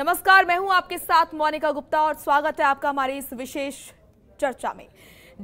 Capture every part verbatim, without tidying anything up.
नमस्कार, मैं हूं आपके साथ मोनिका गुप्ता और स्वागत है आपका हमारी इस विशेष चर्चा में।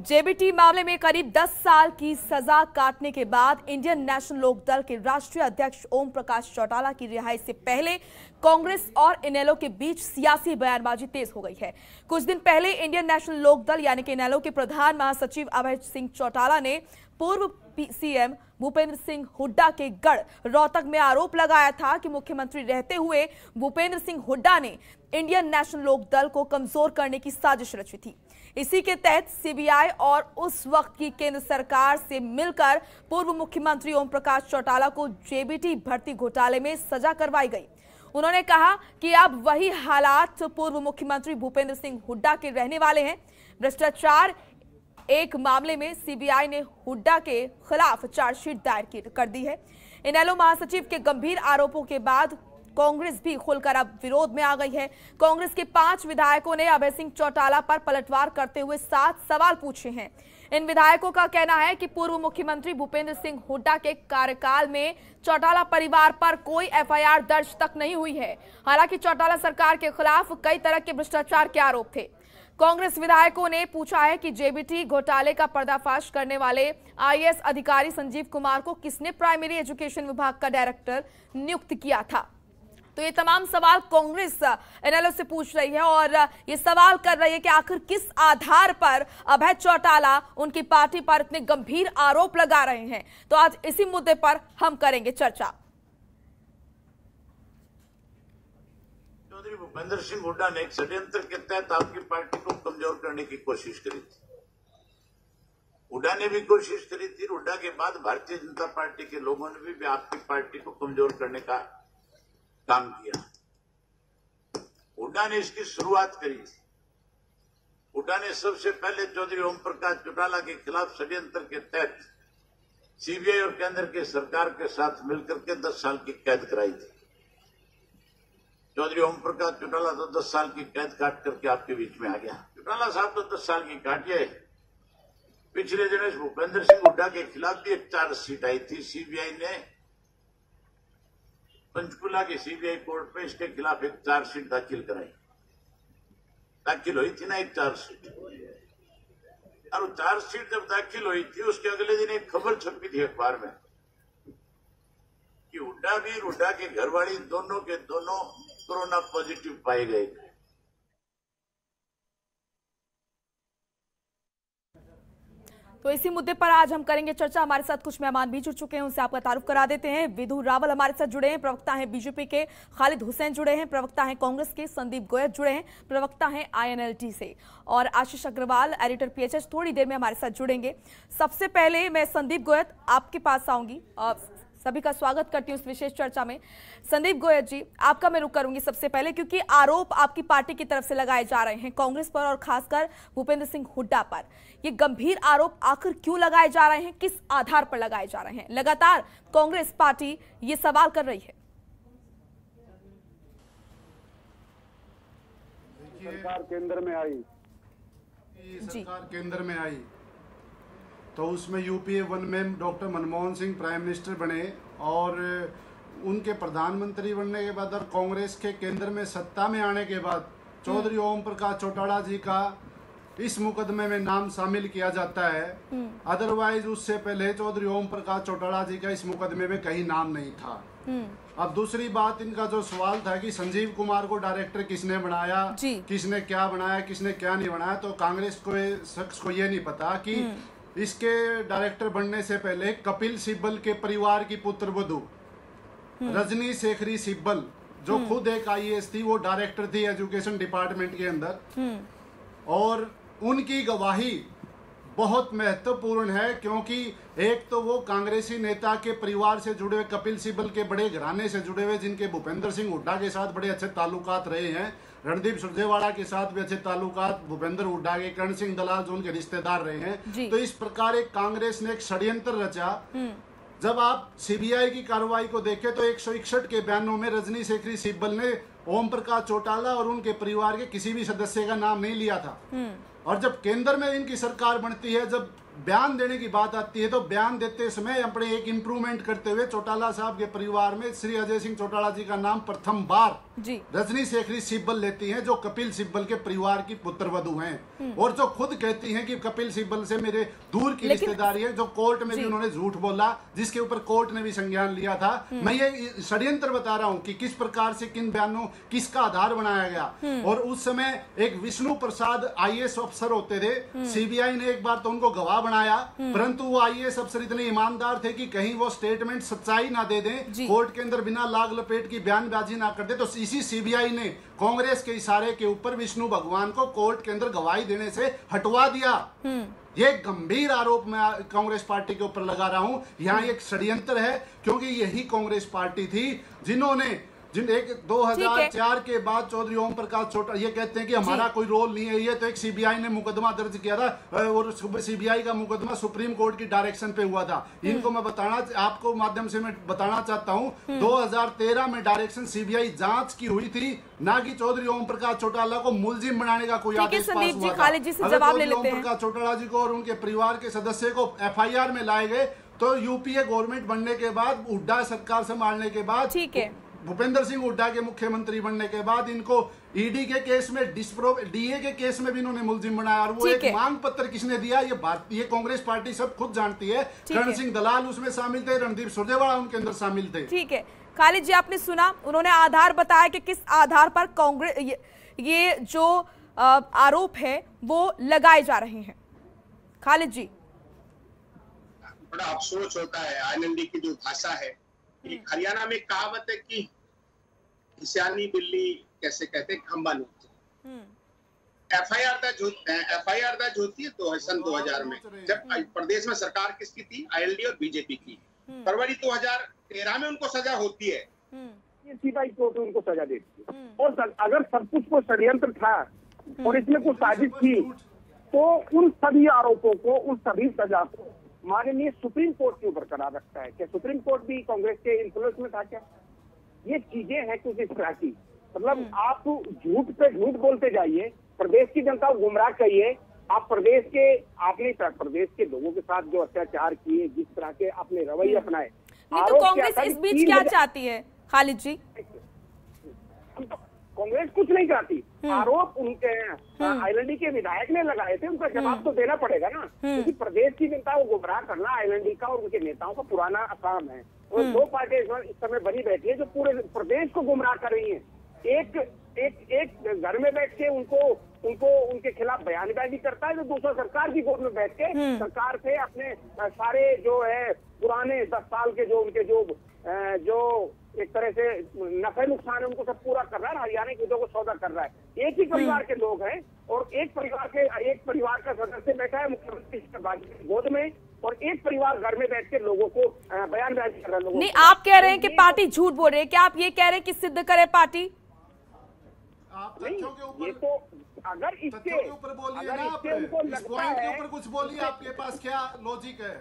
जेबीटी मामले में करीब दस साल की सजा काटने के बाद इंडियन नेशनल लोक दल के राष्ट्रीय अध्यक्ष ओम प्रकाश चौटाला की रिहाई से पहले कांग्रेस और इनेलो के बीच सियासी बयानबाजी तेज हो गई है। कुछ दिन पहले इंडियन नेशनल लोक दल यानी कि इनेलो के प्रधान महासचिव अभय सिंह चौटाला ने पूर्व सीएम भूपेंद्र सिंह हुड्डा के गढ़ रोहतक में आरोप लगाया था कि मुख्यमंत्री रहते हुए भूपेंद्र सिंह हुड्डा ने इंडियन नेशनल लोक दल को कमजोर करने की साजिश रची थी। इसी के तहत सीबीआई और उस वक्त की केंद्र सरकार से मिलकर पूर्व मुख्यमंत्री ओम प्रकाश चौटाला को जेबीटी भर्ती घोटाले में सजा करवाई गई। उन्होंने कहा कि अब वही हालात पूर्व मुख्यमंत्री भूपेंद्र सिंह हुड्डा के रहने वाले हैं। भ्रष्टाचार एक मामले में सीबीआई ने हुड्डा के खिलाफ चार्जशीट दायर कर दी है। इनेलो महासचिव के गंभीर आरोपों के बाद कांग्रेस भी खुलकर अब विरोध में आ गई है। कांग्रेस के पांच विधायकों ने अभय सिंह चौटाला पर पलटवार करते हुए सात सवाल पूछे हैं। इन विधायकों का कहना है कि पूर्व मुख्यमंत्री भूपेंद्र सिंह हुड्डा के कार्यकाल में चौटाला परिवार पर कोई एफआईआर दर्ज तक नहीं हुई है। हालांकि चौटाला सरकार के खिलाफ कई तरह के भ्रष्टाचार के आरोप थे। कांग्रेस विधायकों ने पूछा है कि जेबीटी घोटाले का पर्दाफाश करने वाले आईएएस अधिकारी संजीव कुमार को किसने प्राइमरी एजुकेशन विभाग का डायरेक्टर नियुक्त किया था। तो ये तमाम सवाल कांग्रेस इनेलो से पूछ रही है और ये सवाल कर रही है कि आखिर किस आधार पर अभय चौटाला उनकी पार्टी पर इतने गंभीर आरोप लगा रहे हैं। तो आज इसी मुद्दे पर हम करेंगे चर्चा। भूपेंद्र सिंह हुड्डा ने एक षड्यंत्र के तहत आपकी पार्टी को कमजोर करने की कोशिश करी थी। हुड्डा ने भी कोशिश करी थी। हुड्डा के बाद भारतीय जनता पार्टी के लोगों ने भी, भी आपकी पार्टी को कमजोर करने का काम किया। हुड्डा ने इसकी शुरुआत करी थी। हुड्डा ने सबसे पहले चौधरी ओम प्रकाश चौटाला के खिलाफ षड्यंत्र के तहत सीबीआई और केंद्र के सरकार के साथ मिलकर के दस साल की कैद कराई थी। चौधरी ओम प्रकाश चौटाला तो दस साल की कैद काट करके आपके बीच में आ गया। चौटाला साहब तो दस साल की काटिए। पिछले दिनों भूपेंद्र सिंह हुड्डा के खिलाफ भी एक चार्जशीट आई थी। सीबीआई ने पंचकुला की सीबीआई कोर्ट में इसके खिलाफ एक चार्जशीट दाखिल कराई। दाखिल हुई थी ना एक चार्जशीट, और वो चार्जशीट जब दाखिल हुई थी उसके अगले दिन एक खबर छपी थी अखबार में कि हुड्डा भी हुड्डा के घरवाली दोनों के दोनों कोरोना पॉजिटिव पाए गए। तो इसी मुद्दे पर आज हम करेंगे चर्चा। हमारे साथ कुछ मेहमान भी जुड़ चुके हैं, उनसे आपका तारुफ करा देते हैं। विदु रावल हमारे साथ जुड़े हैं, प्रवक्ता हैं बीजेपी के। खालिद हुसैन जुड़े हैं, प्रवक्ता हैं कांग्रेस के। संदीप गोयल जुड़े हैं, प्रवक्ता हैं आईएनएलटी से। और आशीष अग्रवाल एडिटर पीएचएस थोड़ी देर में हमारे साथ जुड़ेंगे। सबसे पहले मैं संदीप गोयल आपके पास आऊंगी, सभी का स्वागत करती हूँ इस विशेष चर्चा में। संदीप गोयल जी, आपका मैं रुक करूंगी सबसे पहले, क्योंकि आरोप आपकी पार्टी की तरफ से लगाए जा रहे हैं कांग्रेस पर और खासकर भूपेंद्र सिंह हुड्डा पर। ये गंभीर आरोप आखिर क्यों लगाए जा रहे हैं, किस आधार पर लगाए जा रहे हैं? लगातार कांग्रेस पार्टी ये सवाल कर रही है। सरकार केंद्र में आई, सरकार केंद्र में आई तो उसमें यूपीए वन में doctor Manmohan Singh prime minister बने और उनके प्रधानमंत्री बनने के बाद और कांग्रेस के केंद्र में सत्ता में आने के बाद चौधरी ओम प्रकाश चौटाला जी का इस मुकदमे में नाम शामिल किया जाता है। अदरवाइज उससे पहले चौधरी ओम प्रकाश चौटाला जी का इस मुकदमे में कहीं नाम नहीं था। अब दूसरी बात, इनका जो सवाल था कि संजीव कुमार को डायरेक्टर किसने बनाया, किसने क्या बनाया, किसने क्या नहीं बनाया, तो कांग्रेस को शख्स को ये नहीं पता कि इसके डायरेक्टर बनने से पहले कपिल सिब्बल के परिवार की पुत्रवधू रजनी शेखरी सिब्बल, जो खुद एक आईएएस थी, वो डायरेक्टर थी एजुकेशन डिपार्टमेंट के अंदर। और उनकी गवाही बहुत महत्वपूर्ण है, क्योंकि एक तो वो कांग्रेसी नेता के परिवार से जुड़े हुए, कपिल सिब्बल के बड़े घराने से जुड़े हुए, जिनके भूपेंद्र सिंह हुड्डा के साथ बड़े अच्छे ताल्लुकात रहे हैं। रणदीप सुरजेवाला के साथ भी अच्छे ताल्लुकात भूपेंद्र हुड्डा के, करण सिंह दलाल जो उनके रिश्तेदार रहे हैं। तो इस प्रकार एक कांग्रेस ने एक षड्यंत्र रचा। जब आप सीबीआई की कार्रवाई को देखें तो एक सौ इकसठ के बयानों में रजनी शेखरी सिब्बल ने ओम प्रकाश चौटाला और उनके परिवार के किसी भी सदस्य का नाम नहीं लिया था। और जब केंद्र में इनकी सरकार बनती है, जब बयान देने की बात आती है तो बयान देते समय अपने एक इम्प्रूवमेंट करते हुए चौटाला साहब के परिवार में श्री अजय सिंह चौटाला जी का नाम प्रथम बार जी रजनी शेखरी सिब्बल लेती हैं, जो कपिल सिब्बल के परिवार की पुत्रवधू हैं और जो खुद कहती हैं कि कपिल सिब्बल से मेरे दूर की रिश्तेदारी है, जो कोर्ट में भी उन्होंने झूठ बोला जिसके ऊपर कोर्ट ने भी संज्ञान लिया था। मैं ये षड्यंत्र बता रहा हूँ कि किस प्रकार से किन बयानों किसका आधार बनाया गया। और उस समय एक विष्णु प्रसाद आई ए एस अफसर होते थे, सी बी आई ने एक बार तो उनको गवाह बनाया, परंतु वो आई ए एस अफसर इतने ईमानदार थे कि कहीं वो स्टेटमेंट सच्चाई ना दे दें, कोर्ट के अंदर बिना लाग लपेट की बयानबाजी ना कर दे। तो इसी सी बी आई ने कांग्रेस के इशारे के ऊपर विष्णु भगवान को कोर्ट के अंदर गवाही देने से हटवा दिया। ये गंभीर आरोप मैं कांग्रेस पार्टी के ऊपर लगा रहा हूं। यहाँ एक षड्यंत्र है, क्योंकि यही कांग्रेस पार्टी थी जिन्होंने जिन एक दो हज़ार चार के बाद चौधरी ओम प्रकाश चौटाला ये कहते हैं कि हमारा कोई रोल नहीं है, ये तो एक सीबीआई ने मुकदमा दर्ज किया था और सीबीआई का मुकदमा सुप्रीम कोर्ट की डायरेक्शन पे हुआ था। इनको मैं बताना आपको माध्यम से मैं बताना चाहता हूं, दो हज़ार तेरह में डायरेक्शन सीबीआई जांच की हुई थी, ना कि चौधरी ओम प्रकाश चौटाला को मुलजिम बनाने का कोई आदेश पास हुआ था। ओम प्रकाश चौटाला जी को और उनके परिवार के सदस्य को एफ आई आर में लाए गए तो यूपीए गवर्नमेंट बनने के बाद, हुड्डा सरकार संभालने के बाद, ठीक है, भूपेंद्र सिंह हुड्डा के मुख्यमंत्री बनने के बाद इनको ईडी के केस में डिस्प्रोव डीए के केस में भी इन्होंने मुलजिम बनाया। और वो एक मांग पत्र किसने दिया, ये भारतीय कांग्रेस पार्टी सब खुद जानती है। करण सिंह दलाल उसमें शामिल थे, रणदीप सुरजेवाला उनके अंदर शामिल थे। ठीक है खालिद जी, आपने सुना उन्होंने आधार बताया कि किस आधार पर कांग्रेस ये, ये जो आरोप है वो लगाए जा रहे हैं। खालिद जी, बड़ा अफसोस होता है आनंदी की जो भाषा है, हरियाणा में कहावत है कि ईशानी बिल्ली कैसे कहते हैं खंबा नोचती। एफ आई आर दर्ज होती है एफ आई आर दर्ज होती है तो सन दो हज़ार में, जब प्रदेश में सरकार किसकी थी, आई एल डी और बी जे पी की। फरवरी दो हज़ार तेरह में उनको सजा होती है, सीबीआई कोर्ट उनको सजा देती है। और अगर सब कुछ को षड्यंत्र था और इसमें कुछ साजिश थी तो उन सभी आरोपों को, उन सभी सजा को माननीय सुप्रीम कोर्ट के ऊपर करार रखता है। क्या सुप्रीम कोर्ट भी कांग्रेस के इंफ्लुएंस में था क्या? ये चीजें हैं कुछ इस तरह की, मतलब आप झूठ पे झूठ बोलते जाइए, प्रदेश की जनता को गुमराह करिए। आप प्रदेश के आपने प्रदेश के लोगों के साथ जो अत्याचार किए, जिस तरह के अपने रवैये अपनाए, तो कांग्रेस इस बीच क्या चाहती है खालिद जी? कांग्रेस कुछ नहीं चाहती। आरोप उनके आई एल डी के विधायक ने लगाए थे, उनका जवाब तो देना पड़ेगा ना, क्योंकि प्रदेश की जनता को गुमराह करना आई एल डी का और उनके नेताओं का पुराना काम है। और दो पार्टियां इस समय बनी बैठी है जो पूरे प्रदेश को गुमराह कर रही है। एक एक एक घर में बैठ के उनको उनको उनके खिलाफ बयानबाजी करता है, तो दूसरा सरकार की गोद में बैठ के सरकार से अपने सारे जो है पुराने दस साल के जो उनके जो जो एक तरह से नफे नुकसान है उनको सब पूरा कर रहा है, हरियाणा के हितों को सौदा कर रहा है। एक ही परिवार के लोग हैं और एक परिवार के एक परिवार का सदस्य बैठा है मुख्यमंत्री गोद में और एक परिवार घर में बैठ के लोगों को बयानबाजी कर रहा है। लोगों नहीं, आप कह रहे हैं कि पार्टी झूठ बोल रही है, क्या आप ये कह रहे हैं कि सिद्ध करे पार्टी? नहीं, ये तो अगर इसके ऊपर बोलिए ना, आपके कुछ बोलिए, आपके पास क्या लॉजिक है?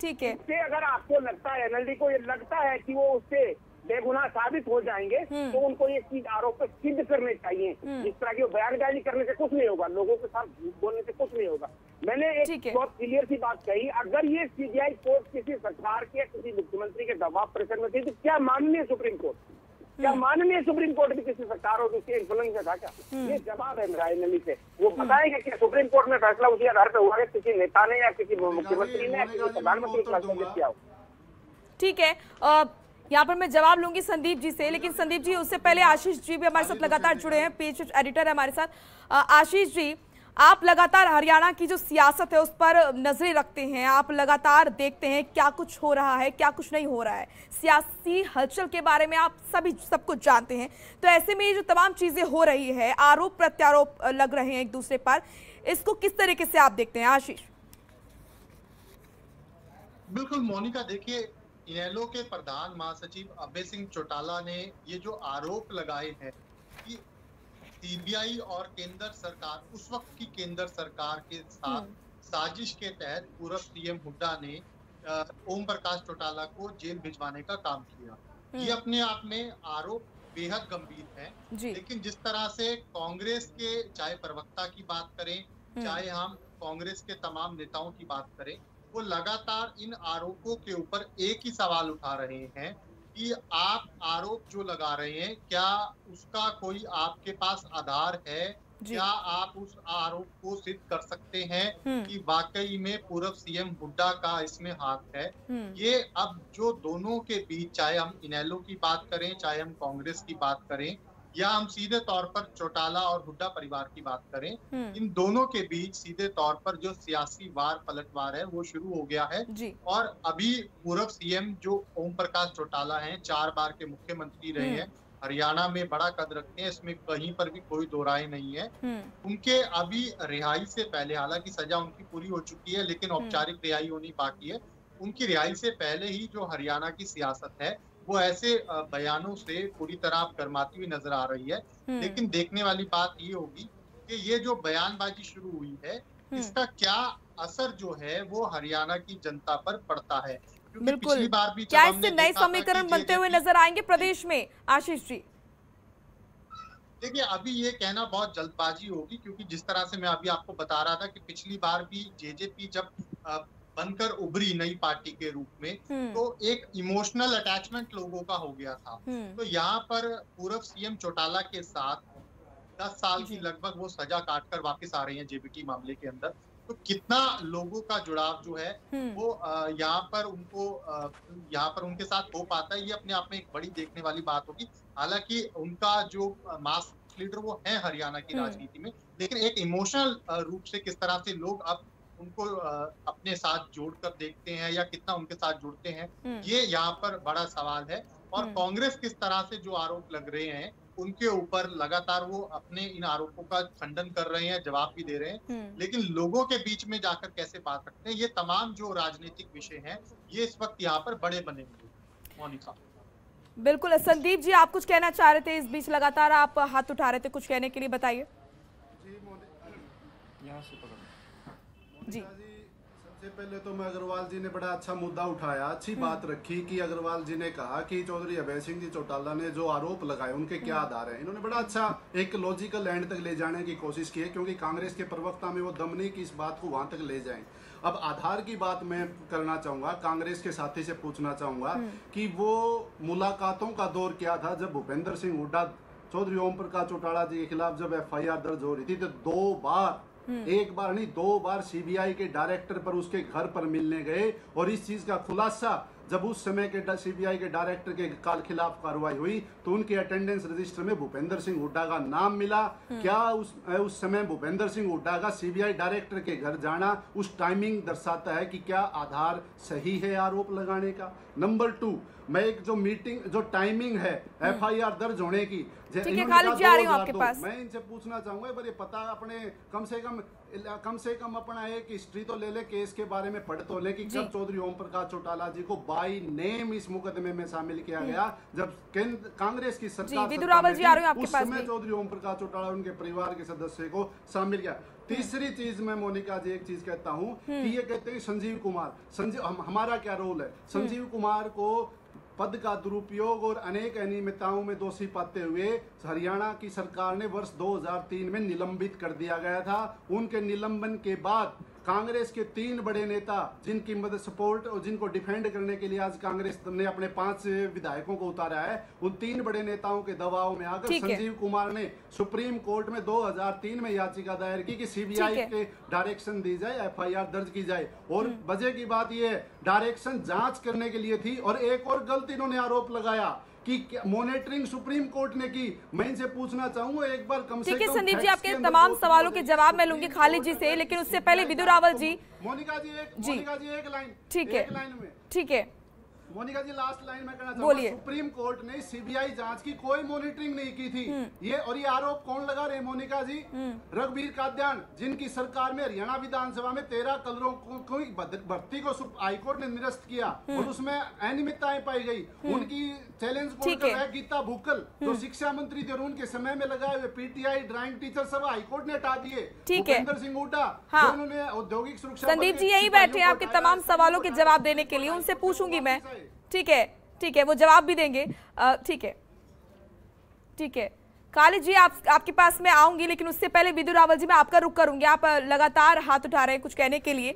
ठीक है, इससे अगर आपको लगता है एन एल डी को ये लगता है कि वो उससे बेगुनाह साबित हो जाएंगे तो उनको ये चीज आरोप पर सिद्ध करने चाहिए। जिस तरह की बयानबाजी करने से कुछ नहीं होगा, लोगों के साथ झूठ बोलने से कुछ नहीं होगा। मैंने एक बहुत क्लियर सी बात कही, अगर ये सी बी आई कोर्ट किसी सरकार के किसी मुख्यमंत्री के दबाव प्रेशर में थी तो क्या माननीय सुप्रीम कोर्ट क्या माननीय सुप्रीम कोर्ट भी किसी सरकार और किसी इन्फ्लुएंस में था क्या? ये जवाब है मेरा एन एल डी से। वो बताएगा कि सुप्रीम कोर्ट में फैसला उसी आधार पर हुआ है किसी नेता ने या किसी मुख्यमंत्री ने या किसी प्रधानमंत्री ने फैसला किया हो। ठीक है, यहाँ पर मैं जवाब लूंगी संदीप जी से, लेकिन संदीप जी उससे पहले आशीष जी भी हमारे साथ लगातार जुड़े हैं, पेज एडिटर है हमारे साथ। आशीष जी, आप लगातार हरियाणा की जो सियासत है उस पर नजरें रखते हैं, आप लगातार देखते हैं क्या कुछ हो रहा है क्या कुछ नहीं हो रहा है, सियासी हलचल के बारे में आप सभी सब कुछ जानते हैं। तो ऐसे में ये जो तमाम चीज़ें हो रही है, आरोप प्रत्यारोप लग रहे हैं एक दूसरे पर, इसको किस तरीके से आप देखते हैं आशीष? बिल्कुल मोनिका, देखिए इनेलो के प्रधान महासचिव अभय सिंह चौटाला ने ये जो आरोप लगाए हैं कि सीबीआई और केंद्र सरकार, उस वक्त की केंद्र सरकार के साथ साजिश के तहत पूर्व पी एम हुड्डा ने ओम प्रकाश चौटाला को जेल भिजवाने का काम किया, ये अपने आप में आरोप बेहद गंभीर है। लेकिन जिस तरह से कांग्रेस के, चाहे प्रवक्ता की बात करें, चाहे हम कांग्रेस के तमाम नेताओं की बात करें, वो लगातार इन आरोपों के ऊपर एक ही सवाल उठा रहे हैं कि आप आरोप जो लगा रहे हैं क्या उसका कोई आपके पास आधार है, क्या आप उस आरोप को सिद्ध कर सकते हैं कि वाकई में पूर्व सीएम हुड्डा का इसमें हाथ है। ये अब जो दोनों के बीच, चाहे हम इनेलो की बात करें, चाहे हम कांग्रेस की बात करें, या हम सीधे तौर पर चौटाला और हुड्डा परिवार की बात करें, इन दोनों के बीच सीधे तौर पर जो सियासी वार पलटवार है वो शुरू हो गया है। और अभी पूर्व सीएम जो ओम प्रकाश चौटाला हैं, चार बार के मुख्यमंत्री रहे हैं, हरियाणा में बड़ा कद रखते हैं, इसमें कहीं पर भी कोई दो राय नहीं है। उनके अभी रिहाई से पहले, हालांकि सजा उनकी पूरी हो चुकी है लेकिन औपचारिक रिहाई होनी बाकी है, उनकी रिहाई से पहले ही जो हरियाणा की सियासत है वो ऐसे बयानों से पूरी तरह गर्माती हुई नजर आ रही है। लेकिन देखने वाली बात ये होगी कि ये जो बयानबाजी शुरू हुई है इसका क्या असर जो है वो हरियाणा की जनता पर पड़ता है। बिल्कुल, बार भी क्या इससे नए समीकरण बनते हुए नजर आएंगे प्रदेश में? आशीष जी देखिए, अभी ये कहना बहुत जल्दबाजी होगी क्योंकि जिस तरह से मैं अभी आपको बता रहा था कि पिछली बार भी जेजेपी जब बनकर उभरी नई पार्टी के रूप में तो एक इमोशनल अटैचमेंट लोगों का हो गया था। तो यहाँ पर पूर्व सीएम चौटाला के साथ दस साल की लगभग वो सजा काटकर वापस आ रही है जेबीटी मामले के अंदर, तो कितना लोगों का जुड़ाव जो है वो यहाँ पर उनको यहाँ पर उनके साथ हो पाता है, ये अपने आप में एक बड़ी देखने वाली बात होगी। हालांकि उनका जो मास लीडर वो है हरियाणा की राजनीति में, लेकिन एक इमोशनल रूप से किस तरह से लोग अब उनको अपने साथ जोड़कर देखते हैं या कितना उनके साथ जुड़ते हैं, ये यहाँ पर बड़ा सवाल है। और कांग्रेस किस तरह से जो आरोप लग रहे हैं उनके ऊपर लगातार वो अपने इन आरोपों का खंडन कर रहे हैं, जवाब भी दे रहे हैं, लेकिन लोगों के बीच में जाकर कैसे बात रखते हैं, ये तमाम जो राजनीतिक विषय हैं ये इस वक्त यहाँ पर बड़े बनेंगे। मोनिका बिल्कुल, संदीप जी आप कुछ कहना चाह रहे थे, इस बीच लगातार आप हाथ उठा रहे थे कुछ कहने के लिए, बताइए जी। सबसे पहले तो मैं अग्रवाल जी ने बड़ा अच्छा मुद्दा उठाया, अच्छी बात रखी कि अग्रवाल जी ने कहा कि चौधरी अभय सिंह जी चौटाला ने जो आरोप लगाए उनके क्या आधार है। इन्होंने बड़ा अच्छा एक लॉजिकल एंड तक ले जाने की कोशिश की है क्योंकि कांग्रेस के प्रवक्ता में वो दम नहीं कि इस बात को वहां तक ले जाएं। अब आधार की बात मैं करना चाहूंगा, कांग्रेस के साथी से पूछना चाहूंगा कि वो मुलाकातों का दौर क्या था जब भूपेंद्र सिंह हुड्डा चौधरी ओम प्रकाश चौटाला जी के खिलाफ जब एफ आई आर दर्ज हो रही थी तो दो बार, एक बार नहीं दो बार सीबीआई के डायरेक्टर पर उसके घर पर मिलने गए और इस चीज का खुलासा जब उस समय के सीबीआई के डायरेक्टर के खिलाफ कार्रवाई हुई तो उनके अटेंडेंस रजिस्टर में भूपेंद्र सिंह हुड्डा का नाम मिला। क्या उस उस समय भूपेंद्र सिंह हुड्डा का सीबीआई डायरेक्टर के घर जाना उस टाइमिंग दर्शाता है कि क्या आधार सही है आरोप लगाने का। नंबर टू, मैं एक जो मीटिंग जो टाइमिंग है एफआईआर दर्ज होने की, मैं इनसे पूछना चाहूंगा पता अपने कम से कम कम से कम अपना एक हिस्ट्री तो ले ले, केस के बारे में पढ़ तो ले कि जब चौधरी ओम प्रकाश चौटाला जी को बाई नेम इस मुकदमे में शामिल किया गया जब केंद्र कांग्रेस की सरकार जी, सत्ता जी आ रहे आपके उस पास समय चौधरी ओम प्रकाश चौटाला उनके परिवार के सदस्य को शामिल किया। तीसरी चीज मैं मोनिका जी एक चीज कहता हूं कि ये कहते हैं संजीव कुमार, संजीव हम, हमारा क्या रोल है। संजीव कुमार को पद का दुरुपयोग और अनेक अनियमितताओं में दोषी पाते हुए हरियाणा की सरकार ने वर्ष दो हज़ार तीन में निलंबित कर दिया गया था। उनके निलंबन के बाद कांग्रेस के तीन बड़े नेता जिनकी मदद सपोर्ट और जिनको डिफेंड करने के लिए आज कांग्रेस ने अपने पांच विधायकों को उतारा है, उन तीन बड़े नेताओं के दबाव में आकर संजीव कुमार ने सुप्रीम कोर्ट में दो हज़ार तीन में याचिका दायर की कि सीबीआई के डायरेक्शन दी जाए, एफआईआर दर्ज की जाए। और वजह की बात यह है डायरेक्शन जांच करने के लिए थी। और एक और गलती इन्होंने आरोप लगाया कि मॉनिटरिंग सुप्रीम कोर्ट ने की। मैं इनसे पूछना चाहूंगा एक बार कम से कम, ठीक है संदीप जी आपके तमाम सवालों के जवाब मैं लूंगी खालिद जी से, लेकिन उससे पहले विदु रावल जी। मोनिका जी एक मोनिका जी एक लाइन, ठीक है लाइन में, ठीक है मोनिका जी लास्ट लाइन में कहना चाहूंगा, सुप्रीम कोर्ट ने सीबीआई जांच की कोई मॉनिटरिंग नहीं की थी। ये और ये आरोप कौन लगा रहे मोनिका जी? रघुवीर कादियान, जिनकी सरकार में हरियाणा विधानसभा में तेरह कलरों को भर्ती को हाईकोर्ट ने निरस्त किया और उसमें अनियमितताएं पाई गई। उनकी चैलेंज कोर्ट कर रहा है गीता भूकल जो शिक्षा मंत्री थे और उनके समय में लगाए हुए पीटीआई ड्राइंग टीचर सब हाईकोर्ट ने हटा दिए। भूपेंद्र सिंह हुड्डा उन्होंने औद्योगिक सुरक्षा, संदीप जी यही बैठे आपके तमाम सवालों के जवाब देने के लिए, उनसे पूछूंगी मैं, ठीक है ठीक है वो जवाब भी देंगे, ठीक है ठीक है खालिद जी आप, आपके पास मैं आऊंगी, लेकिन उससे पहले विदु रावल जी मैं आपका रुख करूंगी, आप लगातार हाथ उठा रहे हैं कुछ कहने के लिए।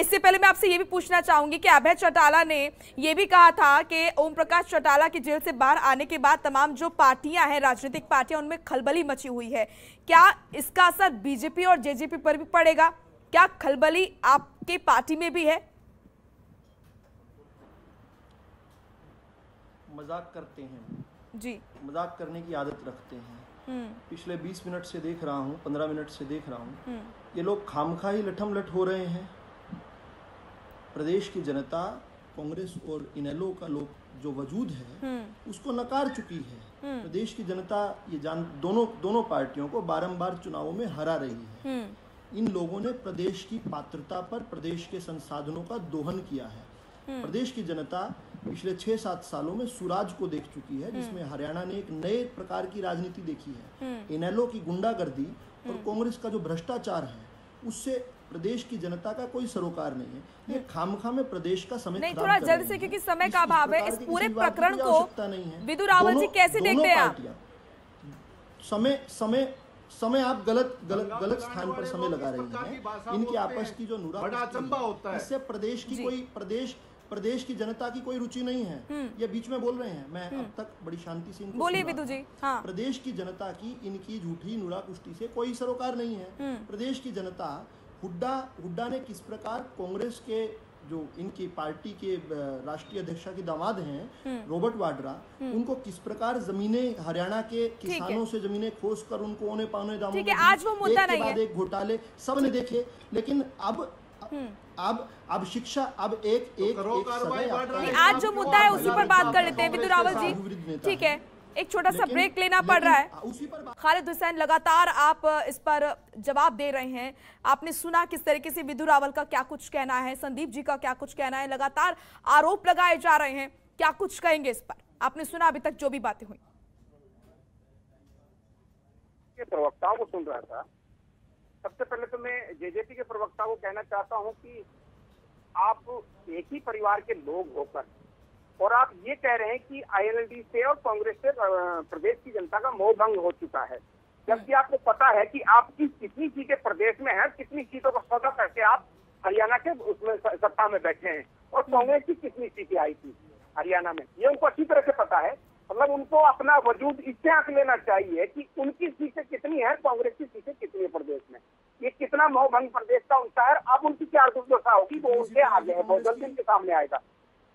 इससे पहले मैं आपसे ये भी पूछना चाहूंगी कि अभय चौटाला ने ये भी कहा था कि ओम प्रकाश चौटाला के जेल से बाहर आने के बाद तमाम जो पार्टियां हैं, राजनीतिक पार्टियां, उनमें खलबली मची हुई है, क्या इसका असर बीजेपी और जेजेपी पर भी पड़ेगा? क्या खलबली आपकी पार्टी में भी है? मजाक करते हैं जी, मजाक करने की आदत रखते हैं। पिछले बीस मिनट से देख रहा हूँ, पंद्रह मिनट से देख रहा हूँ, ये लोग खामखा ही लठमलठ हो रहे हैं। प्रदेश की जनता कांग्रेस और इनेलो का लोग जो वजूद है उसको नकार चुकी है। प्रदेश की जनता ये जान दोनों दोनों पार्टियों को बारंबार चुनावों में हरा रही है। इन लोगों ने प्रदेश की पात्रता पर, प्रदेश के संसाधनों का दोहन किया है। प्रदेश की जनता पिछले छह सात सालों में सुराज को देख चुकी है, जिसमें हरियाणा ने एक नए प्रकार की राजनीति देखी है। इनेलो की गुंडागर्दी और कांग्रेस का जो भ्रष्टाचार है, उससे प्रदेश की जनता का कोई सरोकार नहीं है। ये खामखा में प्रदेश का समय नहीं, थोड़ा जल्द से, क्योंकि समय का अभाव है। इस पूरे प्रकरण को विदु रावल जी कैसे देखते हैं? समय समय समय आप गलत गलत गलत स्थान पर समय लगा रही हैं। इनकी आपस की जो नुरा, इससे प्रदेश की कोई प्रदेश प्रदेश की जनता की कोई रुचि नहीं है। ये बीच में बोल रहे हैं, मैं अब तक बड़ी शांति से बोलिए विदु जी। हाँ। प्रदेश की जनता की इनकी झूठी नुरा कुश्ती से कोई सरोकार नहीं है। प्रदेश की जनता, हुड्डा हुड्डा ने किस प्रकार कांग्रेस के जो इनकी पार्टी के राष्ट्रीय अध्यक्ष के दामाद हैं रॉबर्ट वाड्रा, उनको किस प्रकार जमीने हरियाणा के किसानों से जमीने खोस कर उनको ओने पाने दामों में आज वो मुद्दा नहीं है, एक घोटाले सबने देखे। लेकिन अब अब अब शिक्षा, अब एक एक आज जो मुद्दा है उसी पर बात कर लेते हैं विदु रावल जी, ठीक है? एक छोटा सा ब्रेक लेना पड़ रहा है। खालिद हुसैन, लगातार आप इस पर जवाब दे रहे हैं। आपने सुना किस तरीके से विदु रावल का क्या कुछ कहना है, संदीप जी का क्या कुछ कहना है, लगातार आरोप लगाए जा रहे हैं, क्या कुछ कहेंगे इस पर? आपने सुना अभी तक जो भी बातें हुई। प्रवक्ताओं को सुन रहा था। सबसे पहले तो मैं जेजेपी के प्रवक्ता को कहना चाहता हूँ कि आप एक ही परिवार के लोग होकर और आप ये कह रहे हैं कि आईएनएलडी से और कांग्रेस से प्रदेश की जनता का मोह भंग हो चुका है, जबकि आपको पता है कि आपकी कितनी सीटें प्रदेश में हैं, कितनी सीटों का सौदा करके आप हरियाणा के उसमें सत्ता में बैठे हैं, और कांग्रेस की कितनी सीटें आई थी हरियाणा में, ये उनको अच्छी तरह से पता है। मतलब उनको अपना वजूद इससे आंक लेना चाहिए कि उनकी सीटें कितनी है, कांग्रेस की सीटें कितनी है प्रदेश में। ये कितना मोह भंग प्रदेश का उनका है। अब उनकी क्या दुर्दशा होगी वो उनके आगे है, बहुत जल्दी उनके सामने आएगा,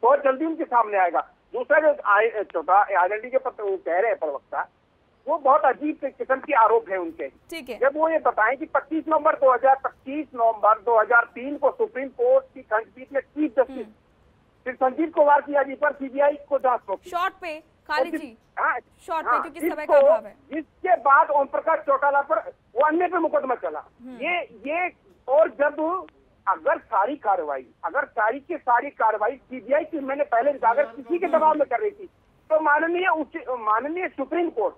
बहुत जल्दी उनके सामने आएगा। दूसरा जो आईएनएलडी के पत्र वो कह रहे हैं प्रवक्ता, वो बहुत अजीब किस्म के आरोप है उनके। ठीक है, जब वो ये बताएं कि पच्चीस नवंबर दो हजार तीन को सुप्रीम कोर्ट की खंडपीठ में चीफ जस्टिस फिर संजीव कुमार की अर्जी पर सीबीआई को जांच होगी। शॉर्ट पे खालिद जी, शॉर्ट पे क्योंकि समय का अभाव है। जिसके बाद ओम प्रकाश चौटाला पर वो अन्य पे मुकदमा चला। ये ये और जब अगर सारी कार्रवाई अगर सारी की सारी कार्रवाई सीबीआई की मैंने पहले अगर किसी के दबाव में कर रही थी, तो माननीय उच्च माननीय सुप्रीम कोर्ट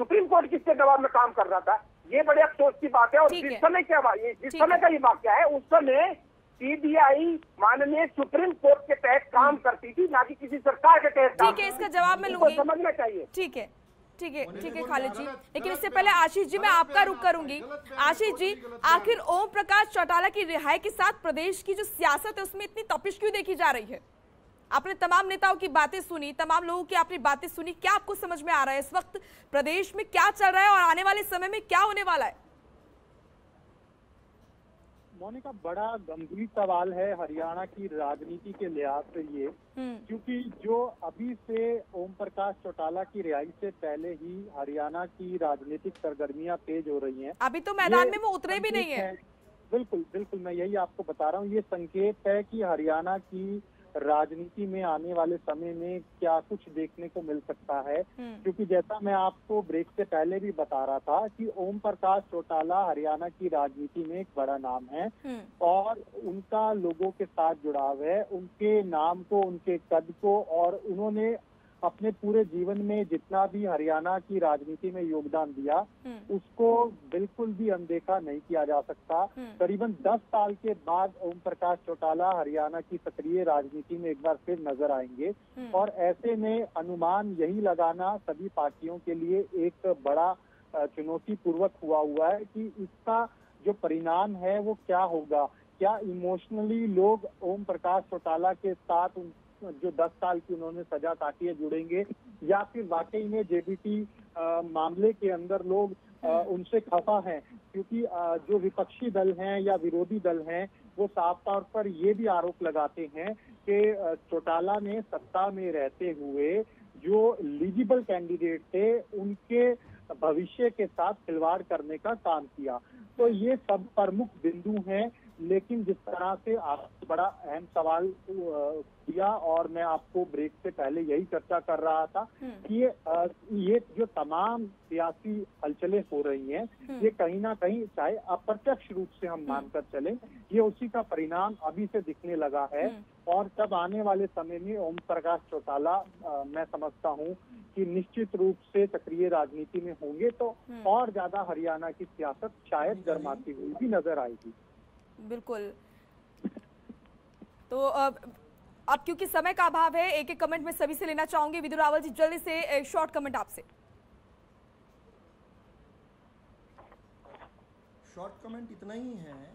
सुप्रीम कोर्ट किसके दबाव में काम कर रहा था, ये बड़े अफसोस की बात है। और जिस समय क्या जिस समय का ये वाक्य है, उस समय सीबीआई माननीय सुप्रीम कोर्ट के तहत काम करती थी, ना कि किसी सरकार के तहत। ठीक है, इसका जवाब में लूंगी, समझना चाहिए। ठीक है, ठीक है, ठीक है खालिद जी, लेकिन इससे पहले आशीष जी मैं आपका रुख करूंगी। आशीष जी, आखिर ओम प्रकाश चौटाला की रिहाई के साथ प्रदेश की जो सियासत है उसमें इतनी तपिश क्यों देखी जा रही है? आपने तमाम नेताओं की बातें सुनी, तमाम लोगों की आपने बातें सुनी, क्या आपको समझ में आ रहा है इस वक्त प्रदेश में क्या चल रहा है और आने वाले समय में क्या होने वाला है? मोनिका, बड़ा गंभीर सवाल है हरियाणा की राजनीति के लिहाज से ये, क्योंकि जो अभी से ओम प्रकाश चौटाला की रिहाई से पहले ही हरियाणा की राजनीतिक सरगर्मियां तेज हो रही हैं। अभी तो मैदान में वो उतरे भी नहीं है। बिल्कुल बिल्कुल, मैं यही आपको बता रहा हूँ। ये संकेत है कि हरियाणा की राजनीति में आने वाले समय में क्या कुछ देखने को मिल सकता है, क्योंकि जैसा मैं आपको ब्रेक से पहले भी बता रहा था कि ओम प्रकाश चौटाला हरियाणा की राजनीति में एक बड़ा नाम है और उनका लोगों के साथ जुड़ाव है। उनके नाम को, उनके कद को, और उन्होंने अपने पूरे जीवन में जितना भी हरियाणा की राजनीति में योगदान दिया उसको बिल्कुल भी अनदेखा नहीं किया जा सकता। करीबन दस साल के बाद ओम प्रकाश चौटाला हरियाणा की सक्रिय राजनीति में एक बार फिर नजर आएंगे, और ऐसे में अनुमान यही लगाना सभी पार्टियों के लिए एक बड़ा चुनौतीपूर्वक हुआ हुआ है कि इसका जो परिणाम है वो क्या होगा। क्या इमोशनली लोग ओम प्रकाश चौटाला के साथ जो दस साल की उन्होंने सजा काटी है जुड़ेंगे, या फिर वाकई में जेबीटी मामले के अंदर लोग आ, उनसे खफा हैं, क्योंकि आ, जो विपक्षी दल हैं या विरोधी दल हैं वो साफ तौर पर ये भी आरोप लगाते हैं कि चौटाला ने सत्ता में रहते हुए जो एलिजिबल कैंडिडेट थे उनके भविष्य के साथ खिलवाड़ करने का काम किया। तो ये सब प्रमुख बिंदु हैं, लेकिन जिस तरह से आपने बड़ा अहम सवाल किया और मैं आपको ब्रेक से पहले यही चर्चा कर रहा था कि ये ये जो तमाम सियासी हलचलें हो रही हैं ये कहीं ना कहीं चाहे अप्रत्यक्ष रूप से हम मानकर चलें, ये उसी का परिणाम अभी से दिखने लगा है। और तब आने वाले समय में ओम प्रकाश चौटाला मैं समझता हूँ कि निश्चित रूप से सक्रिय राजनीति में होंगे तो और ज्यादा हरियाणा की सियासत शायद गर्माती हुई भी नजर आएगी। बिल्कुल, तो अब, अब क्योंकि समय का अभाव है एक एक कमेंट में सभी से लेना चाहूंगी। विदु रावल जी जल्दी से एक शॉर्ट कमेंट आपसे। शॉर्ट कमेंट इतना ही है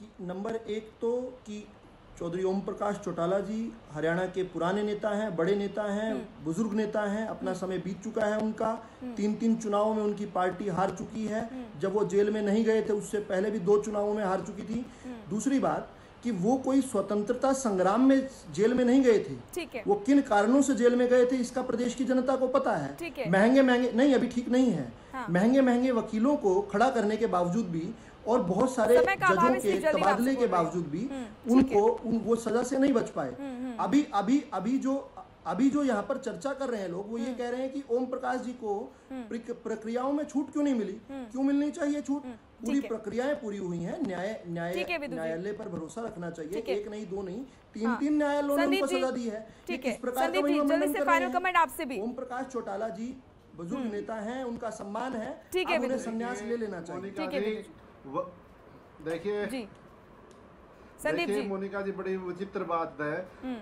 कि नंबर एक तो कि चौधरी ओम प्रकाश चौटाला जी हरियाणा के पुराने नेता हैं, बड़े नेता हैं, बुजुर्ग नेता हैं, अपना समय बीत चुका है उनका। तीन तीन चुनावों में उनकी पार्टी हार चुकी है, जब वो जेल में नहीं गए थे उससे पहले भी दो चुनावों में हार चुकी थी। दूसरी बात कि वो कोई स्वतंत्रता संग्राम में जेल में नहीं गए थे, ठीक है, वो किन कारणों से जेल में गए थे इसका प्रदेश की जनता को पता है। ठीक है, महंगे महंगे नहीं, अभी ठीक नहीं है, हाँ। महंगे महंगे वकीलों को खड़ा करने के बावजूद भी और बहुत सारे जजों के तबादले के बावजूद भी उनको उन वो सजा से नहीं बच पाए। अभी अभी अभी जो अभी जो यहाँ पर चर्चा कर रहे हैं लोग वो ये कह रहे हैं कि ओम प्रकाश जी को प्रक्रियाओं में छूट क्यों नहीं मिली, क्यों मिलनी चाहिए छूट, पूरी प्रक्रियाएं पूरी हुई हैं, न्याय न्याय न्यायालय पर भरोसा रखना चाहिए, एक नहीं दो नहीं तीन हाँ। तीन न्यायालयों ने उनको सजा दी है। इस प्रकार का ओम प्रकाश चौटाला जी बुजुर्ग नेता है, उनका सम्मान है, उन्हें संन्यास ले लेना चाहिए। देखिए संदीप जी, मोनिका जी बड़ी विचित्र बात है,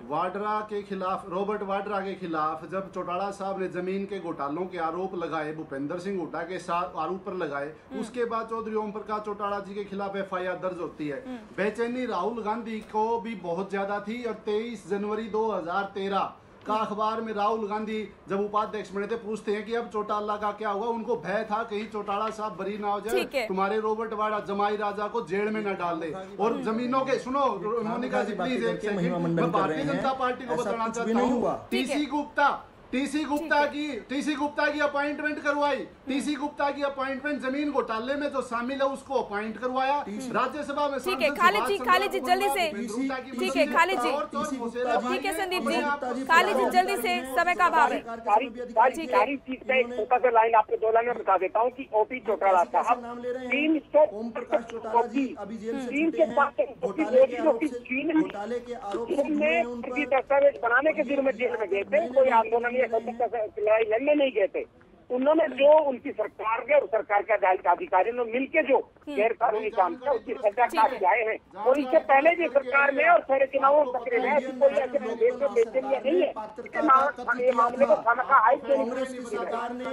वाड्रा के खिलाफ, रॉबर्ट वाड्रा के खिलाफ जब चौटाला साहब ने जमीन के घोटालों के आरोप लगाए, भूपेंद्र सिंह हुड्डा के साथ आरोप पर लगाए, उसके बाद चौधरी ओम प्रकाश चौटाला जी के खिलाफ एफ आई आर दर्ज होती है। बेचैनी राहुल गांधी को भी बहुत ज्यादा थी और तेईस जनवरी दो हजार तेरह का अखबार में राहुल गांधी जब उपाध्यक्ष बने थे पूछते हैं कि अब चौटाला का क्या हुआ, उनको भय था कहीं चौटाला साहब बरी ना हो जाए, तुम्हारे रॉबर्ट वाड्रा जमाई राजा को जेल में ना डाल दे। और जमीनों के सुनो मोनिका जी प्लीज एक सेकंड, मैं भारतीय जनता पार्टी को बताना चाहता हूँ, टीसी गुप्ता टीसी गुप्ता की टीसी गुप्ता की अपॉइंटमेंट करवाई, टीसी गुप्ता की अपॉइंटमेंट जमीन घोटाले में जो शामिल है उसको अपॉइंट करवाया राज्यसभा में। ठीक है खालिद जी, खालिद जी जल्दी से, ठीक है खालिद जी, ठीक है संदीप जी, खालिद जी जल्दी से, समय का अभाव है। सारी चीज का एक छोटा सा लाइन आपको दो लाइन में बता देता हूँ की ओपी चौटाला साहब तीन सौ तीन सौ पाँच चीन में दस्तावेज बनाने के दिन में जेल में गए थे, कोई आंदोलन लड़ाई लड़ने नहीं गए थे। उन्होंने जो उनकी सरकार के और सरकार के अधिकारियों ने मिलकर जो गैर कानूनी काम किया उसकी सजा काट आए हैं, और इससे पहले भी सरकार में और सारे चुनावों में सक्रिय है, कोई ऐसे बेचैनिया नहीं है, ये मामले को खामखा हाई सरकार ने।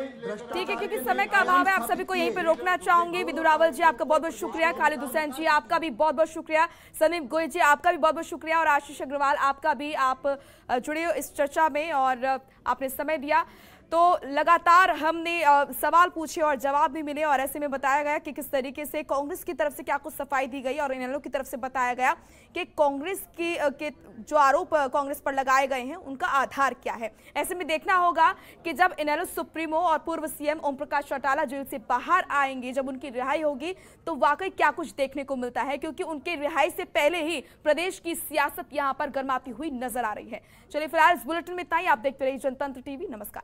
ठीक है, क्योंकि समय का अभाव है आप सभी को यहीं पे रोकना चाहूंगी। विदु रावल जी आपका बहुत बहुत शुक्रिया, खालिद हुसैन जी आपका भी बहुत बहुत शुक्रिया, संदीप गोयल जी आपका भी बहुत बहुत शुक्रिया, और आशीष अग्रवाल आपका भी, आप जुड़े हो इस चर्चा में और आपने समय दिया। तो लगातार हमने सवाल पूछे और जवाब भी मिले, और ऐसे में बताया गया कि किस तरीके से कांग्रेस की तरफ से क्या कुछ सफाई दी गई, और इनैलो की तरफ से बताया गया कि कांग्रेस की के जो आरोप कांग्रेस पर लगाए गए हैं उनका आधार क्या है। ऐसे में देखना होगा कि जब इनैलो सुप्रीमो और पूर्व सीएम ओम प्रकाश चौटाला जेल से बाहर आएंगे, जब उनकी रिहाई होगी तो वाकई क्या कुछ देखने को मिलता है, क्योंकि उनके रिहाई से पहले ही प्रदेश की सियासत यहाँ पर गर्माती हुई नजर आ रही है। चलिए फिलहाल इस बुलेटिन में इतना ही, आप देखते रहिए जनतंत्र टीवी। नमस्कार।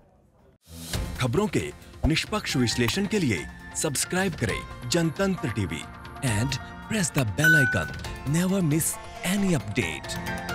खबरों के निष्पक्ष विश्लेषण के लिए सब्सक्राइब करें Jantantra TV and press the bell icon, never miss any update.